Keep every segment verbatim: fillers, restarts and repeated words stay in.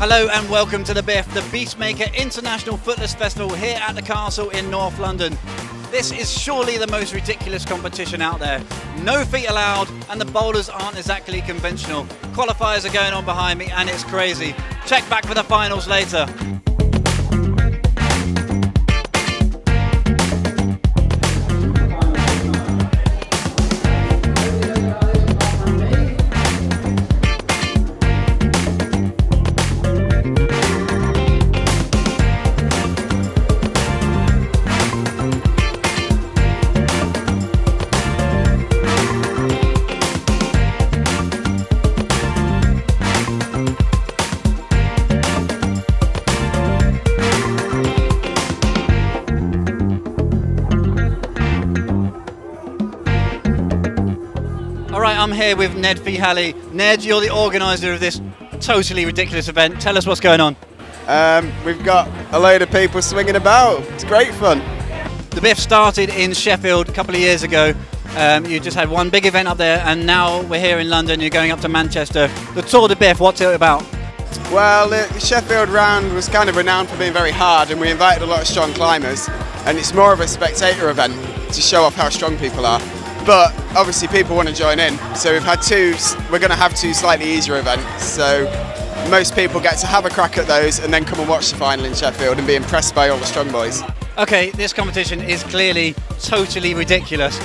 Hello and welcome to the Biff, the Beastmaker International Footless Festival here at the Castle in North London. This is surely the most ridiculous competition out there. No feet allowed and the boulders aren't exactly conventional. Qualifiers are going on behind me and it's crazy. Check back for the finals later. I'm here with Ned Feehally. Ned, you're the organiser of this totally ridiculous event. Tell us what's going on. Um, we've got a load of people swinging about. It's great fun. The Biff started in Sheffield a couple of years ago. Um, you just had one big event up there and now we're here in London. You're going up to Manchester. The Tour de Biff, what's it about? Well, the Sheffield round was kind of renowned for being very hard and we invited a lot of strong climbers, and it's more of a spectator event to show off how strong people are. But obviously people want to join in, so we've had two, we're going to have two slightly easier events, so most people get to have a crack at those and then come and watch the final in Sheffield and be impressed by all the strong boys. Okay, this competition is clearly totally ridiculous.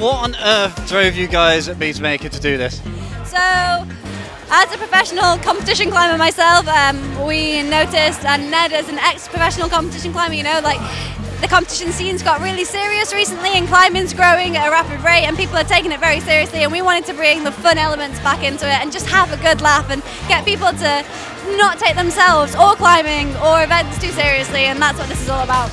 What on earth drove you guys at Beastmaker to do this? So, as a professional competition climber myself, um, we noticed, and Ned is an ex-professional competition climber, you know, like, the competition scene's got really serious recently and climbing's growing at a rapid rate and people are taking it very seriously, and we wanted to bring the fun elements back into it and just have a good laugh and get people to not take themselves or climbing or events too seriously, and that's what this is all about.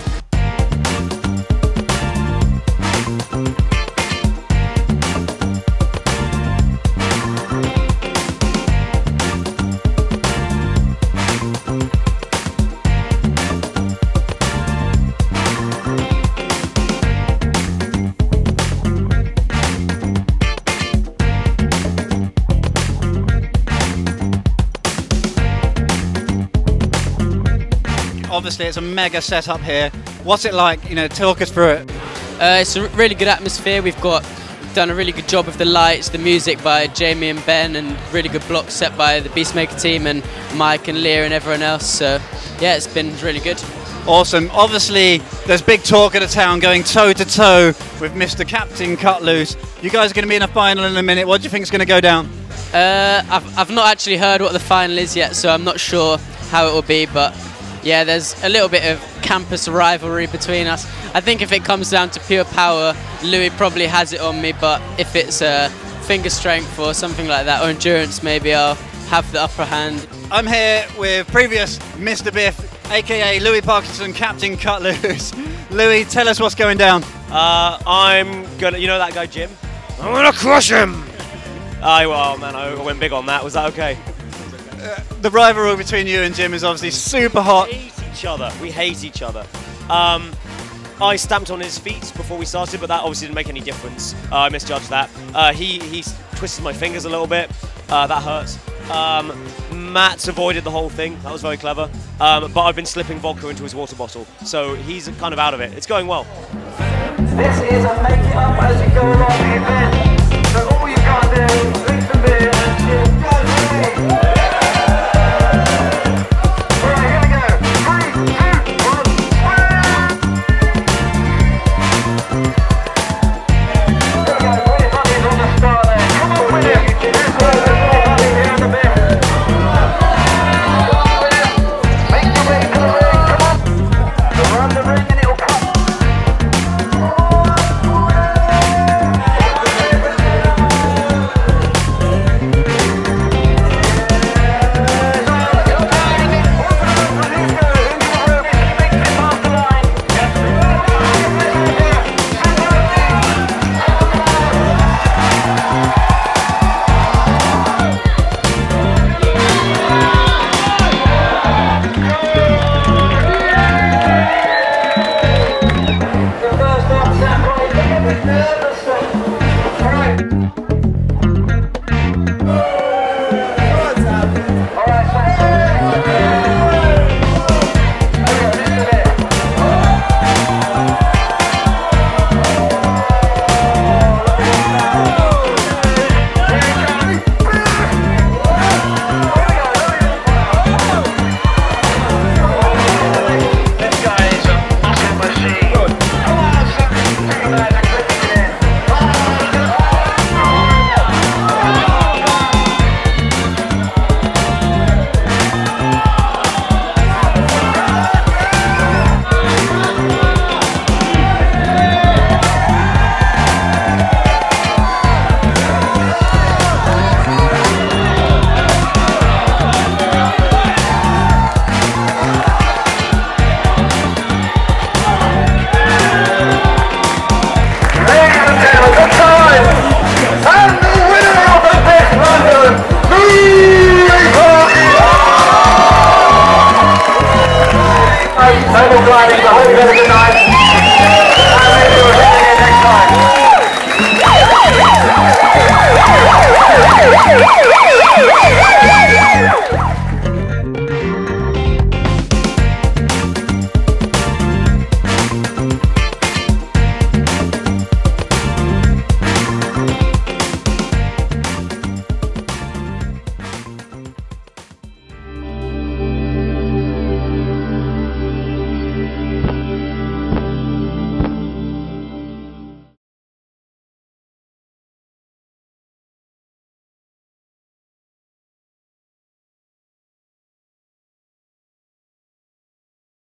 Obviously, it's a mega setup here. What's it like? You know, talk us through it. Uh, it's a really good atmosphere. We've got we've done a really good job of the lights, the music by Jamie and Ben, and really good blocks set by the Beastmaker team and Mike and Leah and everyone else. So, yeah, it's been really good. Awesome. Obviously, there's big talk of the town going toe to toe with Mister Captain Cutloose. You guys are going to be in a final in a minute. What do you think is going to go down? Uh, I've I've not actually heard what the final is yet, so I'm not sure how it will be, but. Yeah, there's a little bit of campus rivalry between us. I think if it comes down to pure power, Louis probably has it on me, but if it's uh, finger strength or something like that, or endurance, maybe I'll have the upper hand. I'm here with previous Mister Biff, aka Louis Parkinson, Captain Cutloose. Louis, tell us what's going down. Uh, I'm gonna, you know that guy Jim? I'm gonna crush him! Oh, well, man, I went big on that. Was that okay? Uh, the rivalry between you and Jim is obviously super hot. We hate each other. We hate each other. Um, I stamped on his feet before we started, but that obviously didn't make any difference. Uh, I misjudged that. Uh, he, he twisted my fingers a little bit. Uh, that hurts. Um, Matt's avoided the whole thing. That was very clever. Um, but I've been slipping vodka into his water bottle, so he's kind of out of it. It's going well. This is a make it up as you go along the event. So all you've got to do is drink the beer and cheer.